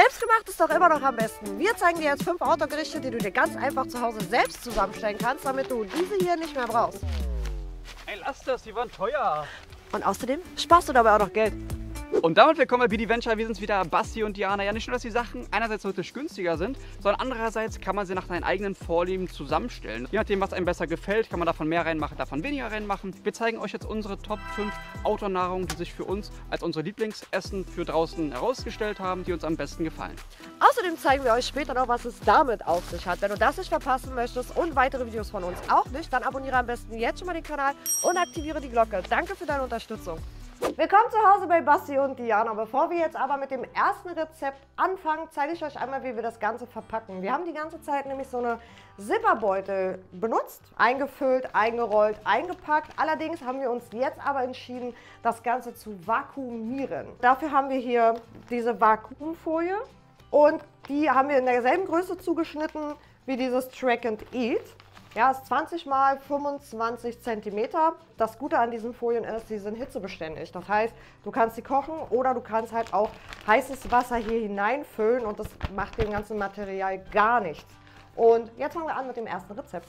Selbstgemacht ist doch immer noch am besten. Wir zeigen dir jetzt 5 Outdoor-Gerichte, die du dir ganz einfach zu Hause selbst zusammenstellen kannst, damit du diese hier nicht mehr brauchst. Hey, lass das, die waren teuer. Und außerdem sparst du dabei auch noch Geld. Und damit willkommen bei BD Venture. Wir sind wieder, Basti und Diana. Ja, nicht nur, dass die Sachen einerseits wirklich günstiger sind, sondern andererseits kann man sie nach deinen eigenen Vorlieben zusammenstellen. Je nachdem, was einem besser gefällt, kann man davon mehr reinmachen, davon weniger reinmachen. Wir zeigen euch jetzt unsere Top 5 Outdoor-Nahrung, die sich für uns als unsere Lieblingsessen für draußen herausgestellt haben, die uns am besten gefallen. Außerdem zeigen wir euch später noch, was es damit auf sich hat. Wenn du das nicht verpassen möchtest und weitere Videos von uns auch nicht, dann abonniere am besten jetzt schon mal den Kanal und aktiviere die Glocke. Danke für deine Unterstützung. Willkommen zu Hause bei Basti und Diana. Bevor wir jetzt aber mit dem ersten Rezept anfangen, zeige ich euch einmal, wie wir das Ganze verpacken. Wir haben die ganze Zeit nämlich so eine Zipperbeutel benutzt, eingefüllt, eingerollt, eingepackt. Allerdings haben wir uns jetzt aber entschieden, das Ganze zu vakuumieren. Dafür haben wir hier diese Vakuumfolie und die haben wir in derselben Größe zugeschnitten wie dieses Track and Eat. Ja, es ist 20 x 25 cm. Das Gute an diesen Folien ist, sie sind hitzebeständig. Das heißt, du kannst sie kochen oder du kannst halt auch heißes Wasser hier hineinfüllen und das macht dem ganzen Material gar nichts. Und jetzt fangen wir an mit dem ersten Rezept.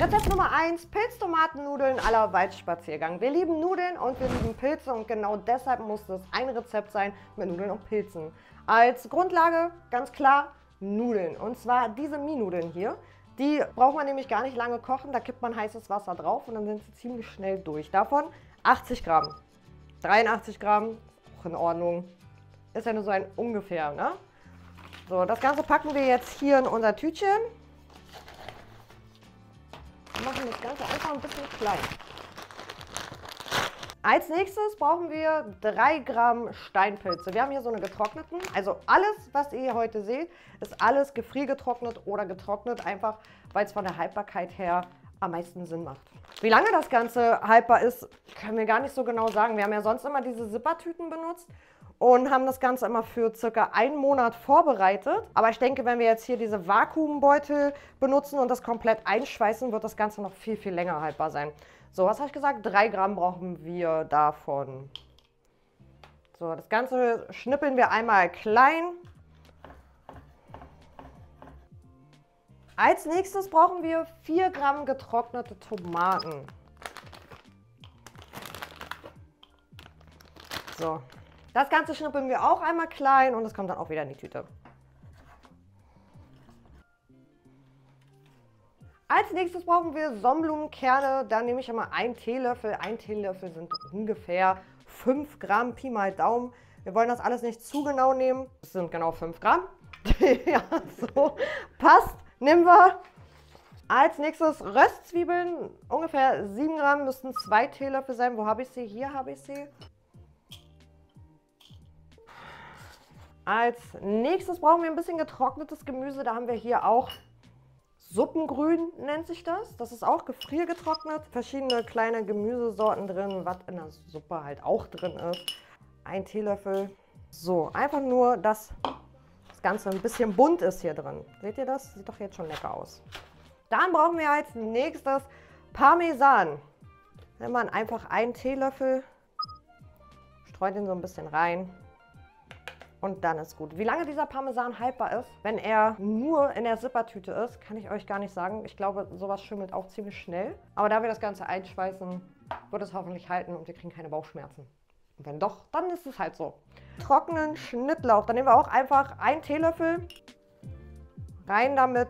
Rezept Nummer 1, Pilztomatennudeln à la Waldspaziergang. Wir lieben Nudeln und wir lieben Pilze und genau deshalb muss das ein Rezept sein mit Nudeln und Pilzen. Als Grundlage ganz klar Nudeln und zwar diese Mie-Nudeln hier. Die braucht man nämlich gar nicht lange kochen, da kippt man heißes Wasser drauf und dann sind sie ziemlich schnell durch. Davon 80 Gramm, 83 Gramm, auch in Ordnung. Ist ja nur so ein ungefähr, ne? So, das Ganze packen wir jetzt hier in unser Tütchen. Wir machen das Ganze einfach ein bisschen klein. Als nächstes brauchen wir 3 Gramm Steinpilze. Wir haben hier so eine getrockneten. Also alles, was ihr heute seht, ist alles gefriergetrocknet oder getrocknet, einfach weil es von der Haltbarkeit her am meisten Sinn macht. Wie lange das Ganze haltbar ist, können wir gar nicht so genau sagen. Wir haben ja sonst immer diese Zippertüten benutzt und haben das Ganze immer für circa 1 Monat vorbereitet. Aber ich denke, wenn wir jetzt hier diese Vakuumbeutel benutzen und das komplett einschweißen, wird das Ganze noch viel, viel länger haltbar sein. So, was habe ich gesagt? 3 Gramm brauchen wir davon. So, das Ganze schnippeln wir einmal klein. Als nächstes brauchen wir 4 Gramm getrocknete Tomaten. So, das Ganze schnippeln wir auch einmal klein und es kommt dann auch wieder in die Tüte. Als nächstes brauchen wir Sonnenblumenkerne, da nehme ich immer 1 Teelöffel. 1 Teelöffel sind ungefähr 5 Gramm, Pi mal Daumen. Wir wollen das alles nicht zu genau nehmen, es sind genau 5 Gramm. Ja, so, passt, nehmen wir. Als nächstes Röstzwiebeln, ungefähr 7 Gramm, müssten 2 Teelöffel sein. Wo habe ich sie? Hier habe ich sie. Als nächstes brauchen wir ein bisschen getrocknetes Gemüse, da haben wir hier auch Suppengrün nennt sich das. Das ist auch gefriergetrocknet. Verschiedene kleine Gemüsesorten drin, was in der Suppe halt auch drin ist. 1 Teelöffel. So, einfach nur, dass das Ganze ein bisschen bunt ist hier drin. Seht ihr das? Sieht doch jetzt schon lecker aus. Dann brauchen wir als nächstes Parmesan. Nimmt man einfach 1 Teelöffel, streut den so ein bisschen rein. Und dann ist gut. Wie lange dieser Parmesan haltbar ist, wenn er nur in der Zippertüte ist, kann ich euch gar nicht sagen. Ich glaube, sowas schimmelt auch ziemlich schnell. Aber da wir das Ganze einschweißen, wird es hoffentlich halten und wir kriegen keine Bauchschmerzen. Und wenn doch, dann ist es halt so. Trockenen Schnittlauch. Dann nehmen wir auch einfach 1 Teelöffel. Rein damit.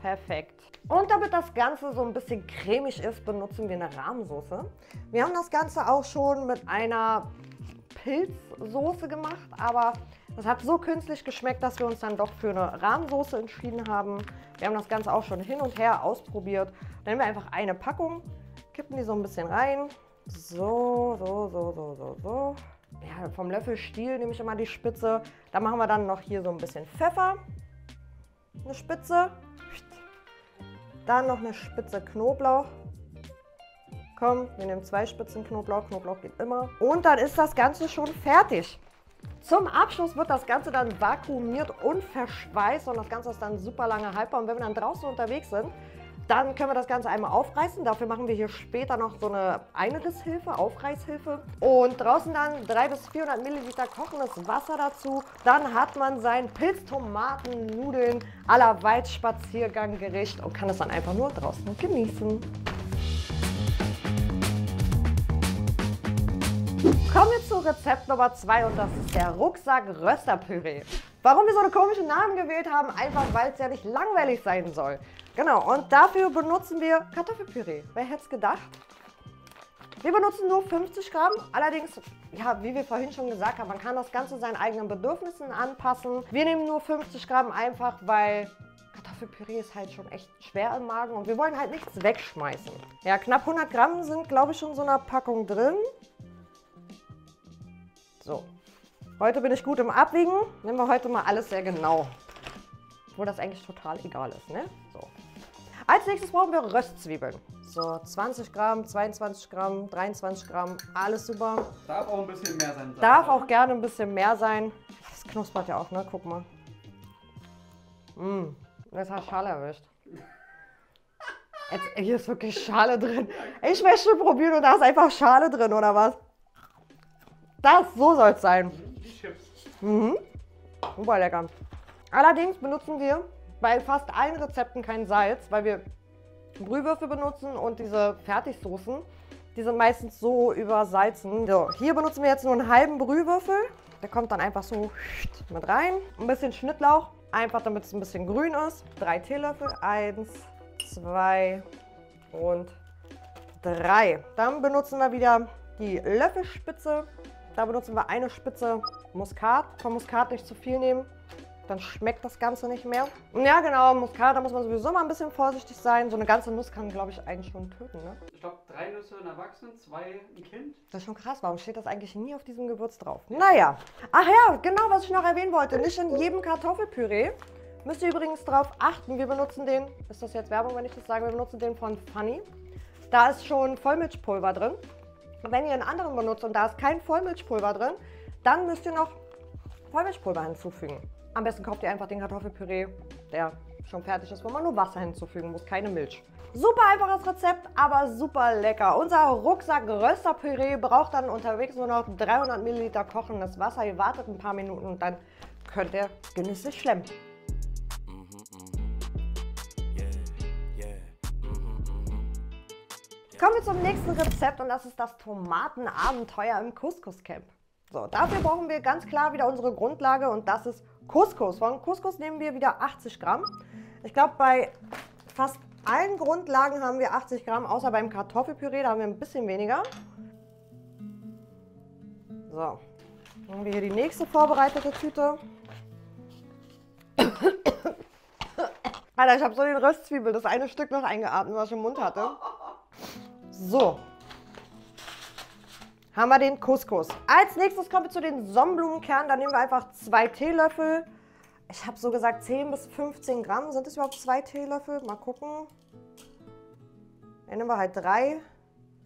Perfekt. Und damit das Ganze so ein bisschen cremig ist, benutzen wir eine Rahmsoße. Wir haben das Ganze auch schon mit einer Pilzsoße gemacht, aber das hat so künstlich geschmeckt, dass wir uns dann doch für eine Rahmsoße entschieden haben. Wir haben das Ganze auch schon hin und her ausprobiert. Dann nehmen wir einfach eine Packung, kippen die so ein bisschen rein. So, so, so, so, so, so. Ja, vom Löffelstiel nehme ich immer die Spitze. Da machen wir dann noch hier so ein bisschen Pfeffer. Eine Spitze. Dann noch eine Spitze Knoblauch. Komm, wir nehmen 2 Spitzen Knoblauch, Knoblauch geht immer. Und dann ist das Ganze schon fertig. Zum Abschluss wird das Ganze dann vakuumiert und verschweißt und das Ganze ist dann super lange haltbar. Und wenn wir dann draußen unterwegs sind, Dann können wir das Ganze einmal aufreißen. Dafür machen wir hier später noch so eine Einrisshilfe, Aufreißhilfe. Und draußen dann 300 bis 400 Milliliter kochendes Wasser dazu. Dann hat man sein Pilz-Tomaten-Nudeln à la Waldspaziergang-Gericht und kann es dann einfach nur draußen genießen. Kommen wir zu Rezept Nummer 2 und das ist der Rucksack-Rösterpüree. Warum wir so einen komischen Namen gewählt haben, einfach weil es ja nicht langweilig sein soll. Genau, und dafür benutzen wir Kartoffelpüree. Wer hätte es gedacht? Wir benutzen nur 50 Gramm, allerdings, ja, wie wir vorhin schon gesagt haben, man kann das Ganze seinen eigenen Bedürfnissen anpassen. Wir nehmen nur 50 Gramm einfach, weil Kartoffelpüree ist halt schon echt schwer im Magen und wir wollen halt nichts wegschmeißen. Ja, knapp 100 Gramm sind, glaube ich, schon in so einer Packung drin. So, heute bin ich gut im Abwiegen, nehmen wir heute mal alles sehr genau, obwohl das eigentlich total egal ist, ne? So. Als nächstes brauchen wir Röstzwiebeln. So, 20 Gramm, 22 Gramm, 23 Gramm, alles super. Darf auch ein bisschen mehr sein. Darf auch gerne ein bisschen mehr sein. Das knuspert ja auch, ne? Guck mal. Mmh, das hat Schale erwischt. Jetzt, hier ist wirklich Schale drin. Ich möchte schon probieren und da ist einfach Schale drin, oder was? Das, so soll es sein. Die Chips. Mhm. Super lecker. Allerdings benutzen wir bei fast allen Rezepten kein Salz, weil wir Brühwürfel benutzen und diese Fertigsoßen, die sind meistens so übersalzen. So, hier benutzen wir jetzt nur einen halben Brühwürfel. Der kommt dann einfach so mit rein. Ein bisschen Schnittlauch, einfach damit es ein bisschen grün ist. 3 Teelöffel. 1, 2 und 3. Dann benutzen wir wieder die Löffelspitze. Da benutzen wir eine Spitze Muskat. Von Muskat nicht zu viel nehmen, dann schmeckt das Ganze nicht mehr. Ja genau, Muskat, da muss man sowieso mal ein bisschen vorsichtig sein. So eine ganze Nuss kann, glaube ich, einen schon töten, ne? Ich glaube, 3 Nüsse in Erwachsenen, 2 ein Kind. Das ist schon krass, warum steht das eigentlich nie auf diesem Gewürz drauf? Naja. Ach ja, genau, was ich noch erwähnen wollte. Nicht in jedem Kartoffelpüree. Müsst ihr übrigens darauf achten, wir benutzen den, ist das jetzt Werbung, wenn ich das sage, wir benutzen den von Funny. Da ist schon Vollmilchpulver drin. Wenn ihr einen anderen benutzt und da ist kein Vollmilchpulver drin, dann müsst ihr noch Vollmilchpulver hinzufügen. Am besten kauft ihr einfach den Kartoffelpüree, der schon fertig ist, wo man nur Wasser hinzufügen muss, keine Milch. Super einfaches Rezept, aber super lecker. Unser Rucksack-Rösterpüree braucht dann unterwegs nur noch 300 Milliliter kochendes Wasser. Ihr wartet ein paar Minuten und dann könnt ihr genüsslich schlemmen. Kommen wir zum nächsten Rezept und das ist das Tomatenabenteuer im Couscous-Camp. So, dafür brauchen wir ganz klar wieder unsere Grundlage und das ist Couscous. Von Couscous nehmen wir wieder 80 Gramm. Ich glaube, bei fast allen Grundlagen haben wir 80 Gramm, außer beim Kartoffelpüree, da haben wir ein bisschen weniger. So, dann haben wir hier die nächste vorbereitete Tüte. Alter, ich habe so den Röstzwiebel, das eine Stück noch eingeatmet, was ich im Mund hatte. So, haben wir den Couscous. Als nächstes kommen wir zu den Sonnenblumenkernen. Da nehmen wir einfach 2 Teelöffel. Ich habe so gesagt 10 bis 15 Gramm. Sind das überhaupt 2 Teelöffel? Mal gucken. Dann nehmen wir halt 3.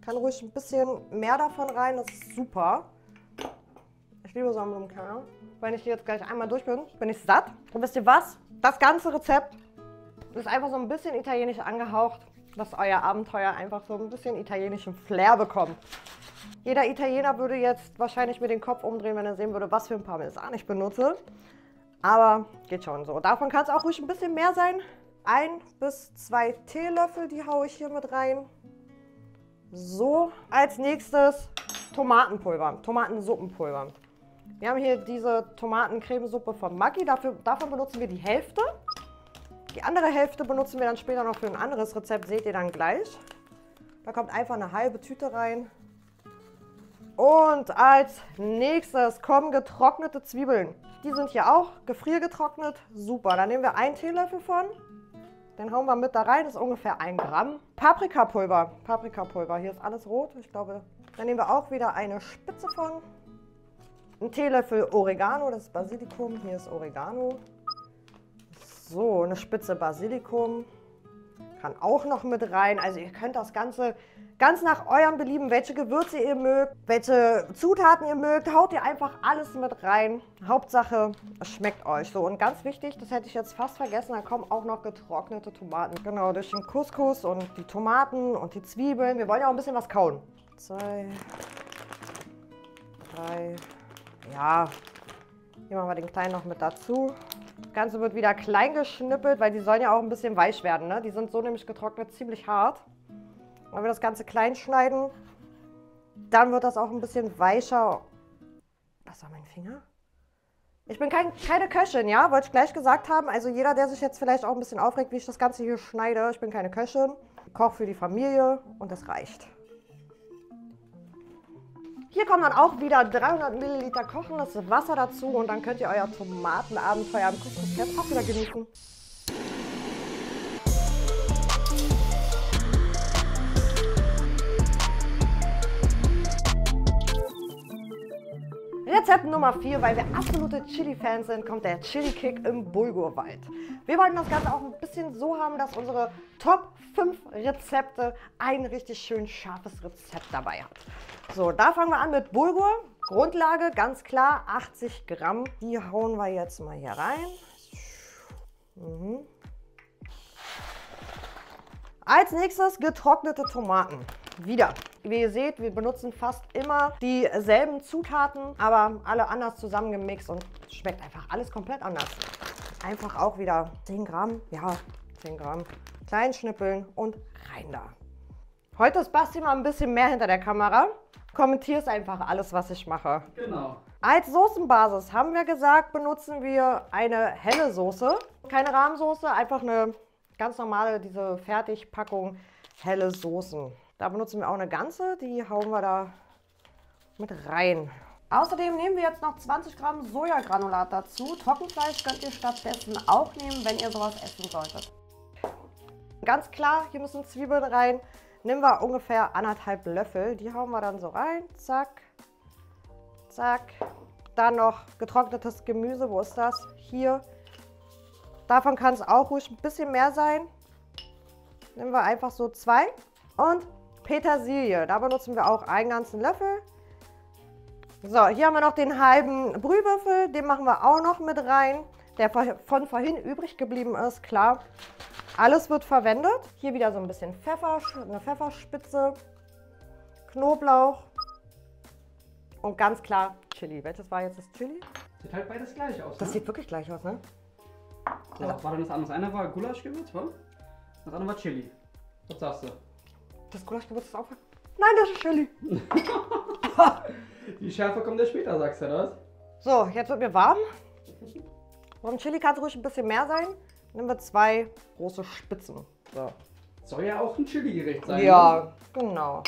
Kann ruhig ein bisschen mehr davon rein. Das ist super. Ich liebe Sonnenblumenkerne. Wenn ich die jetzt gleich einmal durch bin, bin ich satt. Und wisst ihr was? Das ganze Rezept ist einfach so ein bisschen italienisch angehaucht, dass euer Abenteuer einfach so ein bisschen italienischen Flair bekommt. Jeder Italiener würde jetzt wahrscheinlich mir den Kopf umdrehen, wenn er sehen würde, was für ein Parmesan ich benutze. Aber geht schon so. Davon kann es auch ruhig ein bisschen mehr sein. 1 bis 2 Teelöffel, die haue ich hier mit rein. So, als nächstes Tomatenpulver, Tomatensuppenpulver. Wir haben hier diese Tomatencremesuppe von Maggi, davon benutzen wir die Hälfte. Die andere Hälfte benutzen wir dann später noch für ein anderes Rezept, seht ihr dann gleich. Da kommt einfach eine halbe Tüte rein. Und als nächstes kommen getrocknete Zwiebeln. Die sind hier auch gefriergetrocknet, super. Da nehmen wir 1 Teelöffel von, den hauen wir mit da rein, das ist ungefähr 1 Gramm. Paprikapulver, Paprikapulver, hier ist alles rot, ich glaube. Da nehmen wir auch wieder eine Spitze von. 1 Teelöffel Oregano, das ist Basilikum, hier ist Oregano. So, eine Spitze Basilikum, kann auch noch mit rein. Also ihr könnt das Ganze ganz nach eurem Belieben, welche Gewürze ihr mögt, welche Zutaten ihr mögt, haut ihr einfach alles mit rein. Hauptsache, es schmeckt euch so. Und ganz wichtig, das hätte ich jetzt fast vergessen, da kommen auch noch getrocknete Tomaten. Genau, durch den Couscous und die Tomaten und die Zwiebeln. Wir wollen ja auch ein bisschen was kauen. 2, 3, ja, hier machen wir den kleinen noch mit dazu. Das Ganze wird wieder klein geschnippelt, weil die sollen ja auch ein bisschen weich werden, ne? Die sind so nämlich getrocknet ziemlich hart. Wenn wir das Ganze klein schneiden, dann wird das auch ein bisschen weicher. Was war mein Finger? Ich bin keine Köchin, ja? Wollte ich gleich gesagt haben. Also jeder, der sich jetzt vielleicht auch ein bisschen aufregt, wie ich das Ganze hier schneide. Ich bin keine Köchin, koche für die Familie und das reicht. Hier kommen dann auch wieder 300 Milliliter kochendes Wasser dazu und dann könnt ihr euer Tomatenabenteuer im Couscous jetzt auch wieder genießen. Rezept Nummer 4, weil wir absolute Chili-Fans sind, kommt der Chili-Kick im Bulgurwald. Wir wollten das Ganze auch ein bisschen so haben, dass unsere Top 5 Rezepte ein richtig schön scharfes Rezept dabei hat. So, da fangen wir an mit Bulgur. Grundlage, ganz klar, 80 Gramm. Die hauen wir jetzt mal hier rein. Als nächstes getrocknete Tomaten. Wieder. Wie ihr seht, wir benutzen fast immer dieselben Zutaten, aber alle anders zusammengemixt und schmeckt einfach alles komplett anders. Einfach auch wieder 10 Gramm, ja, 10 Gramm. Klein schnippeln und rein da. Heute ist Basti mal ein bisschen mehr hinter der Kamera. Kommentierst einfach alles, was ich mache. Genau. Als Soßenbasis haben wir gesagt, benutzen wir eine helle Soße. Keine Rahmsoße, einfach eine ganz normale, diese Fertigpackung helle Soßen. Da benutzen wir auch eine ganze, die hauen wir da mit rein. Außerdem nehmen wir jetzt noch 20 Gramm Sojagranulat dazu. Trockenfleisch könnt ihr stattdessen auch nehmen, wenn ihr sowas essen solltet. Ganz klar, hier müssen Zwiebeln rein. Nehmen wir ungefähr 1,5 Löffel. Die hauen wir dann so rein. Zack, zack. Dann noch getrocknetes Gemüse. Wo ist das? Hier. Davon kann es auch ruhig ein bisschen mehr sein. Nehmen wir einfach so 2. Und Petersilie, da benutzen wir auch einen ganzen Löffel. So, hier haben wir noch den halben Brühwürfel, den machen wir auch noch mit rein, der von vorhin übrig geblieben ist, klar. Alles wird verwendet. Hier wieder so ein bisschen Pfeffer, eine Pfefferspitze, Knoblauch und ganz klar Chili. Welches war jetzt das Chili? Sieht halt beides gleich aus, ne? Das sieht wirklich gleich aus, ne? So, was war denn das andere? Das eine war Gulaschgewürz, was? Das andere war Chili. Was sagst du? Das Gulaschgewürz ist auch... Nein, das ist Chili. Die Schärfe kommt ja später, sagst du das? So, jetzt wird mir warm. Vom Chili kann es ruhig ein bisschen mehr sein. Nehmen wir 2 große Spitzen. So. Soll ja auch ein Chili-Gericht sein. Ja, ne? Genau.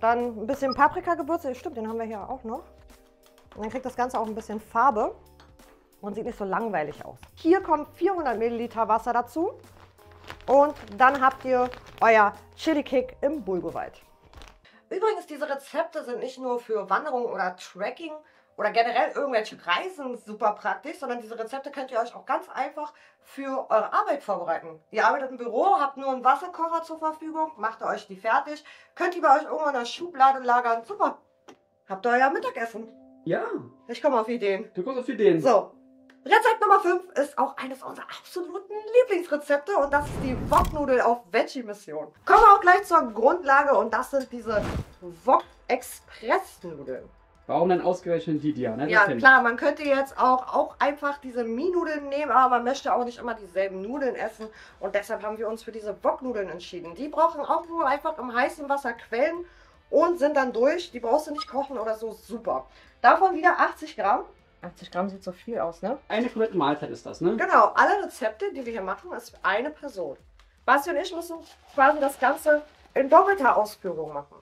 Dann ein bisschen Paprikagewürze. Stimmt, den haben wir hier auch noch. Und dann kriegt das Ganze auch ein bisschen Farbe. Und sieht nicht so langweilig aus. Hier kommen 400 Milliliter Wasser dazu. Und dann habt ihr euer Chili-Kick im Bulgurwald. Übrigens, diese Rezepte sind nicht nur für Wanderung oder Trekking oder generell irgendwelche Reisen super praktisch, sondern diese Rezepte könnt ihr euch auch ganz einfach für eure Arbeit vorbereiten. Ihr arbeitet im Büro, habt nur einen Wasserkocher zur Verfügung, macht ihr euch die fertig, könnt ihr bei euch irgendwo in der Schublade lagern. Super, habt ihr euer Mittagessen. Ja. Ich komme auf Ideen. Du kommst auf Ideen. So. Rezept Nummer 5 ist auch eines unserer absoluten Lieblingsrezepte und das ist die Woknudel auf Veggie-Mission. Kommen wir auch gleich zur Grundlage und das sind diese Wok-Express-Nudeln. Warum denn ausgerechnet die, ne? Ja klar, man könnte jetzt auch einfach diese Mie-Nudeln nehmen, aber man möchte auch nicht immer dieselben Nudeln essen und deshalb haben wir uns für diese Wok-Nudeln entschieden. Die brauchen auch nur einfach im heißen Wasser quellen und sind dann durch. Die brauchst du nicht kochen oder so, super. Davon wieder 80 Gramm. 80 Gramm sieht so viel aus, ne? Eine komplette Mahlzeit ist das, ne? Genau, alle Rezepte, die wir hier machen, ist eine Person. Basti und ich müssen quasi das Ganze in doppelter Ausführung machen.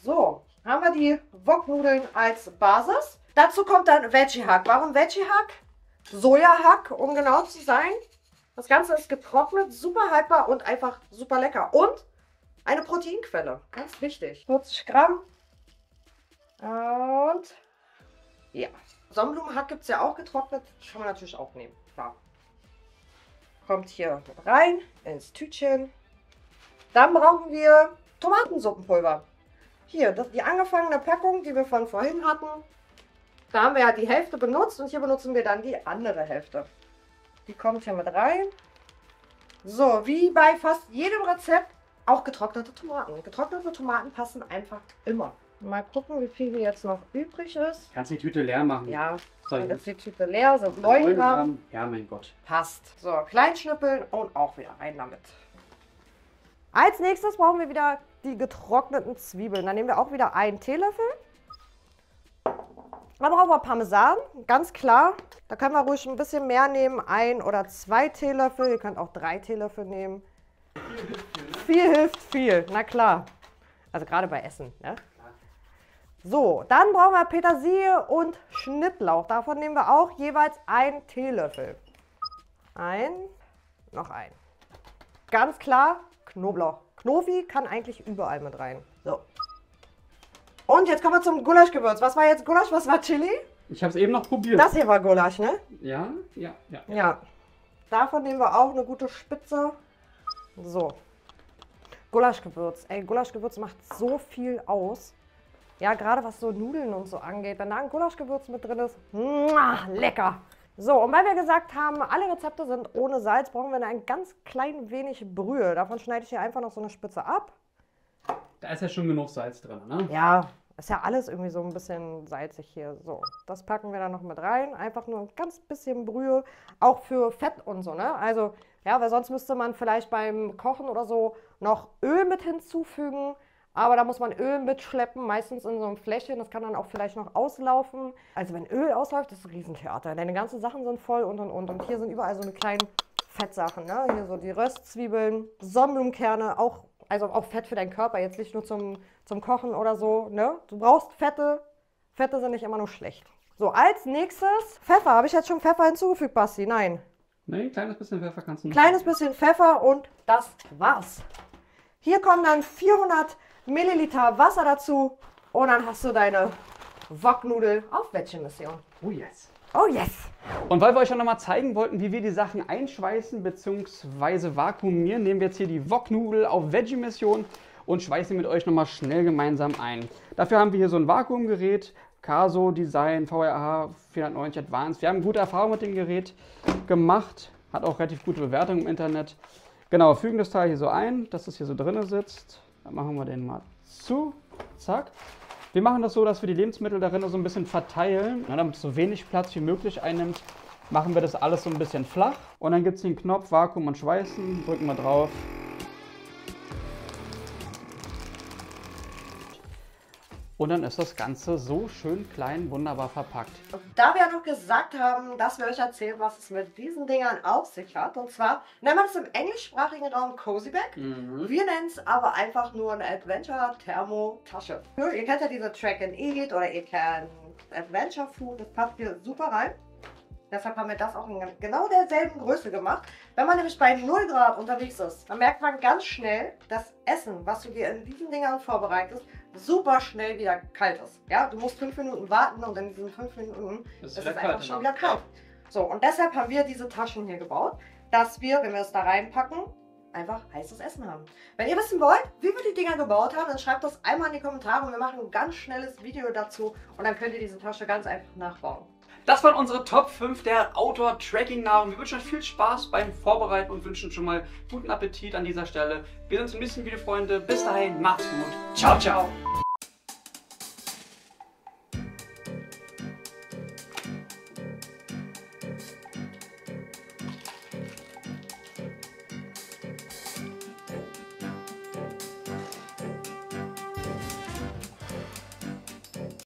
So, haben wir die Woknudeln als Basis. Dazu kommt dann Veggie-Hack. Warum Veggie-Hack? Soja-Hack, um genau zu sein. Das Ganze ist getrocknet, super haltbar und einfach super lecker. Und eine Proteinquelle, ganz wichtig. 40 Gramm. Und ja. Sonnenblumenhack gibt es ja auch getrocknet, das kann man natürlich auch nehmen, klar. Kommt hier rein, ins Tütchen. Dann brauchen wir Tomatensuppenpulver. Hier, das ist die angefangene Packung, die wir von vorhin hatten. Da haben wir ja die Hälfte benutzt und hier benutzen wir dann die andere Hälfte. Die kommt hier mit rein. So, wie bei fast jedem Rezept auch getrocknete Tomaten. Getrocknete Tomaten passen einfach immer. Mal gucken, wie viel hier jetzt noch übrig ist. Kannst die Tüte leer machen. Ja, dann ist die Tüte leer, sind 9 Gramm. Ja, mein Gott. Passt. So, klein schnippeln und auch wieder rein damit. Als nächstes brauchen wir wieder die getrockneten Zwiebeln. Dann nehmen wir auch wieder einen Teelöffel. Dann brauchen wir Parmesan, ganz klar. Da können wir ruhig ein bisschen mehr nehmen, 1 oder 2 Teelöffel. Ihr könnt auch 3 Teelöffel nehmen. Viel hilft viel, na klar. Also gerade bei Essen, ne? So, dann brauchen wir Petersilie und Schnittlauch. Davon nehmen wir auch jeweils 1 Teelöffel. Noch ein. Ganz klar, Knoblauch. Knofi kann eigentlich überall mit rein. So. Und jetzt kommen wir zum Gulaschgewürz. Was war jetzt Gulasch, was war Chili? Ich habe es eben noch probiert. Das hier war Gulasch, ne? Ja. Davon nehmen wir auch eine gute Spitze. So. Gulaschgewürz. Ey, Gulaschgewürz macht so viel aus. Ja, gerade was so Nudeln und so angeht, wenn da ein Gulaschgewürz mit drin ist, lecker! So, und weil wir gesagt haben, alle Rezepte sind ohne Salz, brauchen wir ein ganz klein wenig Brühe. Davon schneide ich hier einfach noch so eine Spitze ab. Da ist ja schon genug Salz drin, ne? Ja, ist ja alles irgendwie so ein bisschen salzig hier. So, das packen wir da noch mit rein. Einfach nur ein ganz bisschen Brühe, auch für Fett und so, ne? Also, ja, weil sonst müsste man vielleicht beim Kochen oder so noch Öl mit hinzufügen. Aber da muss man Öl mitschleppen, meistens in so einem Fläschchen. Das kann dann auch vielleicht noch auslaufen. Also wenn Öl ausläuft, ist es ein Riesentheater. Deine ganzen Sachen sind voll und. Und hier sind überall so eine kleinen Fettsachen, ne? Hier so die Röstzwiebeln, Sonnenblumenkerne, auch, also auch Fett für deinen Körper. Jetzt nicht nur zum Kochen oder so, ne? Du brauchst Fette. Fette sind nicht immer nur schlecht. So, als nächstes Pfeffer. Habe ich jetzt schon Pfeffer hinzugefügt, Basti? Nein. Nee, ein kleines bisschen Pfeffer kannst du nicht. Kleines bisschen Pfeffer und das war's. Hier kommen dann 400 ml Wasser dazu und dann hast du deine Woknudel auf Bettchen-Mission. Oh yes. Oh yes. Und weil wir euch ja nochmal zeigen wollten, wie wir die Sachen einschweißen bzw. vakuumieren, nehmen wir jetzt hier die Woknudel auf Veggie-Mission und schweißen mit euch nochmal schnell gemeinsam ein. Dafür haben wir hier so ein Vakuumgerät, Caso Design VRH 490 Advanced. Wir haben gute Erfahrungen mit dem Gerät gemacht, hat auch relativ gute Bewertungen im Internet. Genau, fügen das Teil hier so ein, dass es hier so drin sitzt. Dann machen wir den mal zu. Zack. Wir machen das so, dass wir die Lebensmittel darin so ein bisschen verteilen. Na, damit es so wenig Platz wie möglich einnimmt, machen wir das alles so ein bisschen flach. Und dann gibt es den Knopf Vakuum und Schweißen. Drücken wir drauf. Und dann ist das Ganze so schön klein, wunderbar verpackt. Und da wir ja noch gesagt haben, dass wir euch erzählen, was es mit diesen Dingern auf sich hat. Und zwar nennt man es im englischsprachigen Raum Cozy Bag. Wir nennen es aber einfach nur eine Adventure-Thermo-Tasche. Ihr kennt ja diese Track and Eat oder ihr kennt Adventure Food. Das passt hier super rein. Deshalb haben wir das auch in genau derselben Größe gemacht. Wenn man nämlich bei 0 Grad unterwegs ist, dann merkt man ganz schnell, das Essen, was du dir in diesen Dingern vorbereitest, super schnell wieder kalt ist. Ja, du musst 5 Minuten warten und in diesen 5 Minuten ist es einfach schon wieder kalt. So, und deshalb haben wir diese Taschen hier gebaut, dass wir, wenn wir es da reinpacken, einfach heißes Essen haben. Wenn ihr wissen wollt, wie wir die Dinger gebaut haben, dann schreibt das einmal in die Kommentare und wir machen ein ganz schnelles Video dazu und dann könnt ihr diese Tasche ganz einfach nachbauen. Das waren unsere Top 5 der Outdoor-Trekking-Nahrung. Wir wünschen euch viel Spaß beim Vorbereiten und wünschen schon mal guten Appetit an dieser Stelle. Wir sehen uns im nächsten Video, Freunde. Bis dahin, macht's gut. Ciao, ciao.